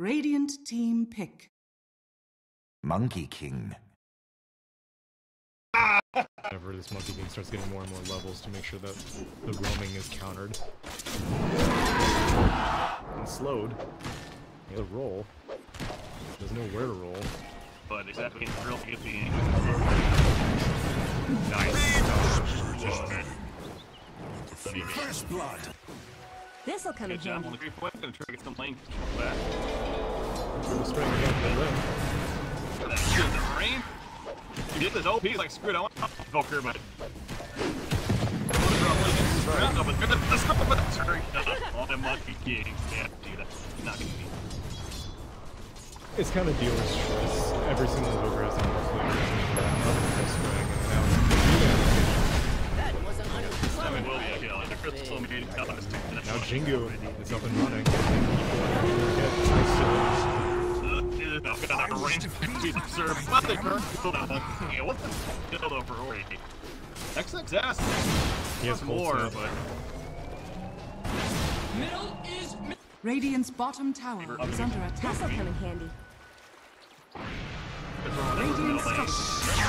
Radiant team pick. Monkey King. Whenever this Monkey King starts getting more and more levels to make sure that the roaming is countered and slowed. You have to roll. There's nowhere to roll. But exactly it's real iffy. Nice. First blood. This'll come in handy. Good job on the and try to get some length for that. The rain. You did this OP like screwed up. Poker, but. All the Monkey King. Yeah, dude, that's not gonna be. It's kind of dealer's choice. Every single Voker has on the that was an now Jingu is up and running. He has more, but. Middle is Radiant's bottom tower is under attack. This'll come in handy. Radiant structure.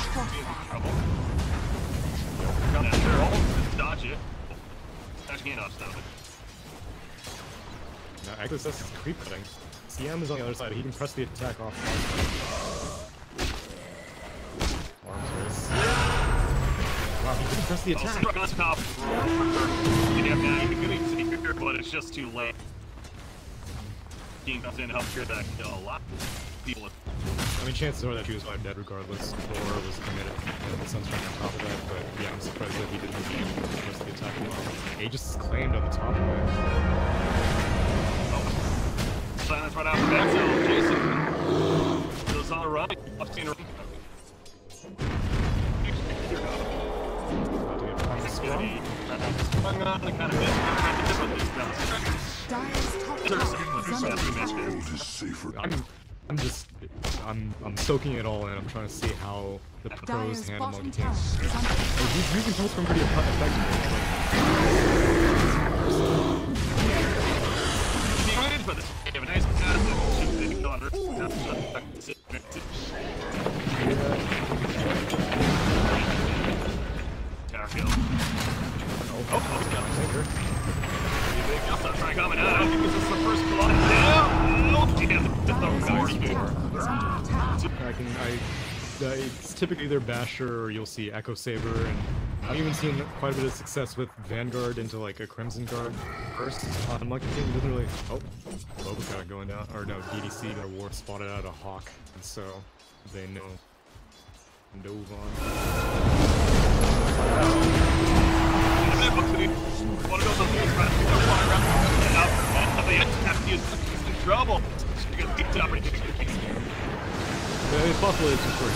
Dodge it. That's can't stop it. Now Aghanim Scepter is creep cutting. CM is on the other side. He can press the attack off. Arms race. Wow, he couldn't press the attack. Oh, top. Yeah, you can do it, but it's just too late. King comes in to help cure that kill a lot. People. I mean, chances are that he was probably dead regardless, or was committed the Sunstrike on top of that, but yeah, I'm surprised that he didn't force the attack well. He just claimed on the top of it. Oh. Silence right out the back zone, Jason. Goes on a run. Left hand run. About to get behind the squad. Hung on and kind of missed. I'm soaking it all in. I'm trying to see how the pros handle Monkey King. You can post from pretty effective. Oh, got a Tinker. I'm trying to come out. I think this is the first blood. No, it's typically either Basher or you'll see Echo Saber, and I've even seen quite a bit of success with Vanguard into like a Crimson Guard first. Monkey King doesn't really. Oh, Boba's got it going down. Or no, DDC got a war spotted out a Hawk, and so they know. Dove on. The buffalo is just worth it.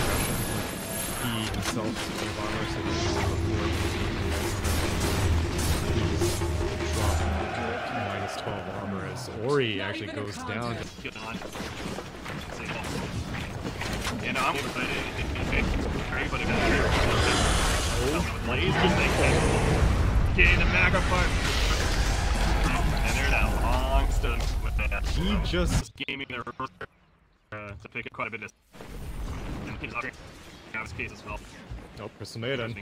He himself is a bomber, so he's just dropping minus 12 armor as Ori actually goes down. And I'm excited, but it's getting the magma part. And there's that long stun with that. He just gaming the reverse to pick up quite a bit of his case as well. Nope, Crystal Maiden.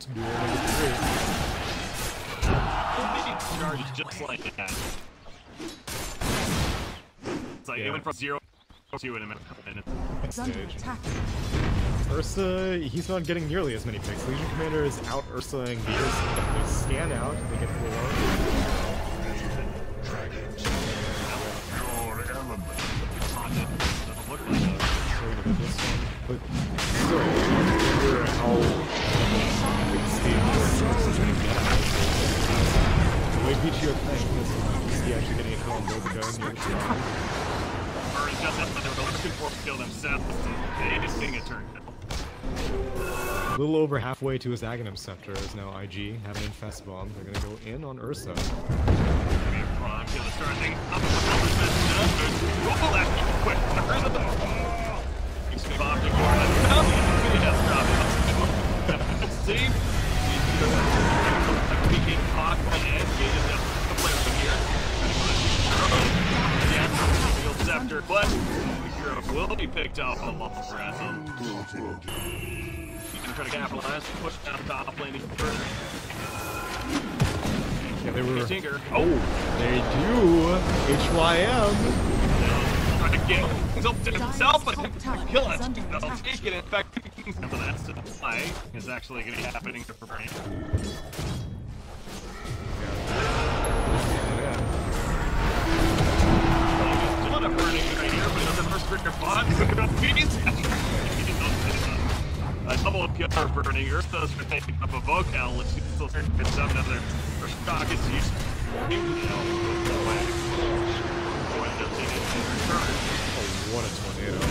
Charge just like that. It's like yeah. It went from 0 to 2 in a minute. Ursa, he's not getting nearly as many picks. Legion Commander is out Ursa-ing the Ursa. They scan out, they get 4. But still, the way Pichio playing is he actually getting a kill on Boba. Or he's just that they're looking for to kill themselves. They just getting a turn. A little over halfway to his Aghanim Scepter is now IG, having an infest bomb. They're gonna go in on Ursa. your question, will be picked up a lot of Rasm. You can try to capitalize and push down top landing further. Yeah, they were. Tinker. Oh, they do. HYM. Trying to get himself to himself, but kill it. They'll take it. In fact, so that's the play is actually going to be happening for Brain. A double PR burning Ursa's for taking up a vocal. Let's see if turn to some another. First stock is used. Oh, what a tornado.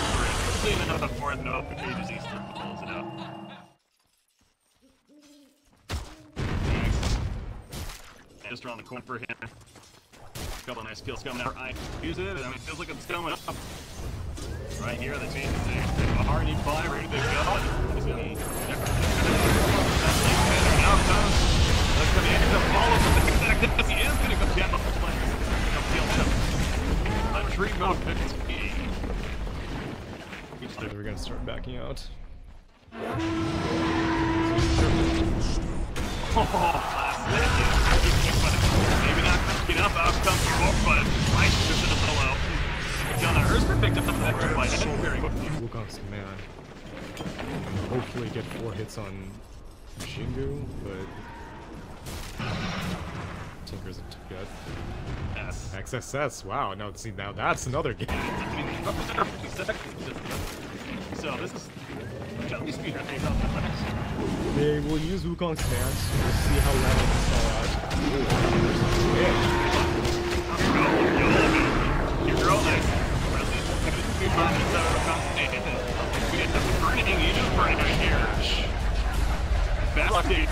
That's clean another fourth note, but he just eastern pulls it out. Just around the corner for him. Couple nice kills coming out. I use it, and I mean, it feels like it's coming up. Right here, the team is a hard and fly, ready to go. He's going to be now comes. That's going to end up falling from the exact as he is going to go down the players. He's going to kill him. A tree mode pick. We're going to start backing out. Oh, last minute. Maybe not. Up, out comes the ball, but Rice just in a solo. Ursa picked up the vector fight. So very good. Wukong's command. Hopefully get 4 hits on Shingu, but Tinker's a good. Yes. XSS, wow, no, see, now that's another game. So this is Jelly Speeder. They will use Wukong's command, so we'll see how well it's all out. Just Monkey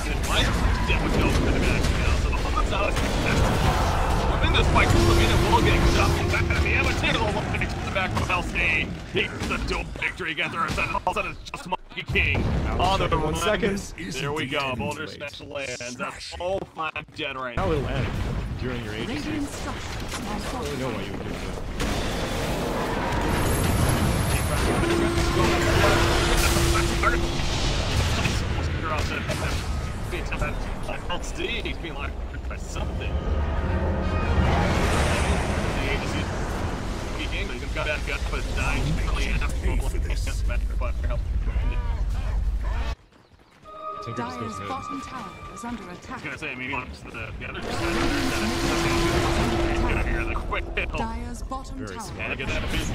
King. On the 1 second. There we go. Boulder Smash lands. That's all 5 dead right now. How it landed during your agency. I really know why you would do that. I'll see. He's being locked by something. He's got that gut, but dying really enough to get this metric button help. Dire's bottom tower is under attack. I was gonna say, maybe once the other side gonna hear the quick hit. Dire's bottom tower. Gotta get that busy.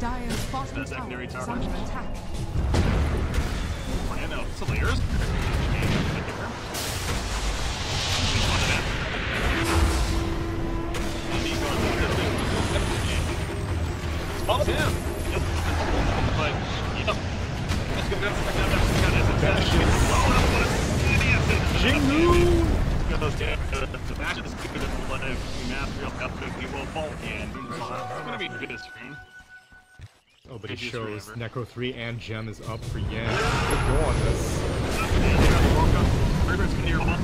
Dire's bottom tower is under attack. I know, some layers. Oh, him! Yep. But, yep. Let's go down. The match is good at the live. You master up how quick people fall in. It's gonna be good as screen. Oh, but it shows Necro 3 and Gem is up for Yan. Good go on this.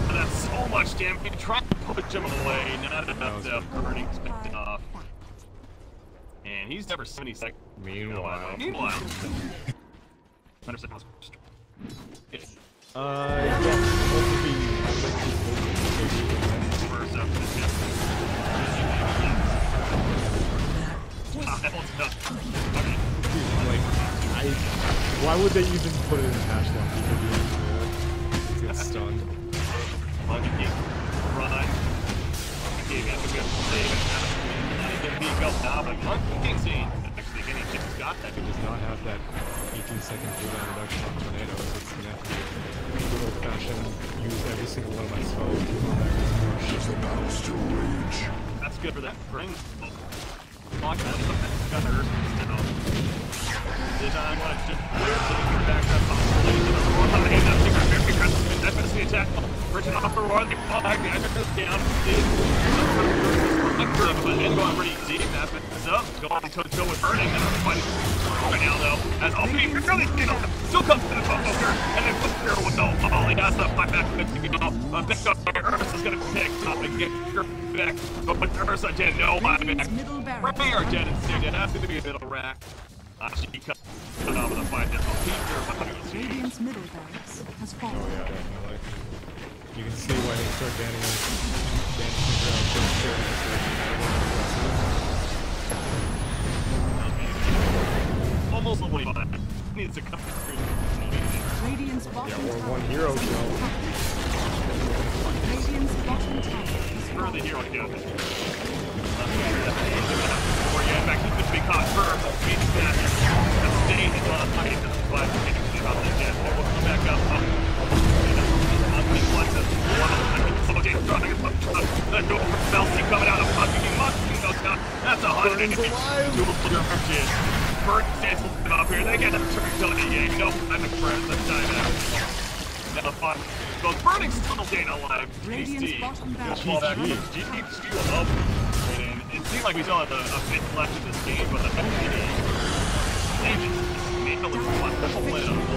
That's so much damage. Trying to put Gem away. Not enough to burning spectacular off. And he's never 70 seconds. Meanwhile. 100 seconds. Why would they even put it in the hashtag? He gets stunned. Monkey King scene. Actually, again, he just got that. He does not have that 18-second cooldown reduction on Tornado, so it's gonna have to be good old-fashioned. Use every single one of my spells to go back to rage. That's good for that. Bring. Lock that up. Got her. This time, I want to clear so you back up. That's the attack. Bridge off for one. They fall back. The attack goes down. Legion going pretty deep, that is up, going toe-to-toe with Burning, and I'm fighting right now, though. As OP, really, still comes to the poker, and then puts here with no ball. He has to fight back with the ball. Picked up by Ursa's gonna pick up and get her back. But Ursa didn't know why. Premier dead and stayed dead. That's gonna be a middle rack. She cut out of the fight. OP here, Radiant's middle barracks has fallen. Oh, yeah, definitely. You can see why they start banning on almost a way needs to come through. Radiant's bottom tower. Yeah, or one hero kill. Radiant's bottom tower. The hero kill. Or yeah, in fact, he's gonna be caught first. Means that that's staying in a lot of fighting. Burns alive! Burns dances them up here, they get them turned till the game. No, I'm a friend, let's dive out. Now fun. But Burning's still staying alive. GG. Just fall back. GG still up. And it seemed like we still had a bit left in this game, but the FGD. They just made a little one.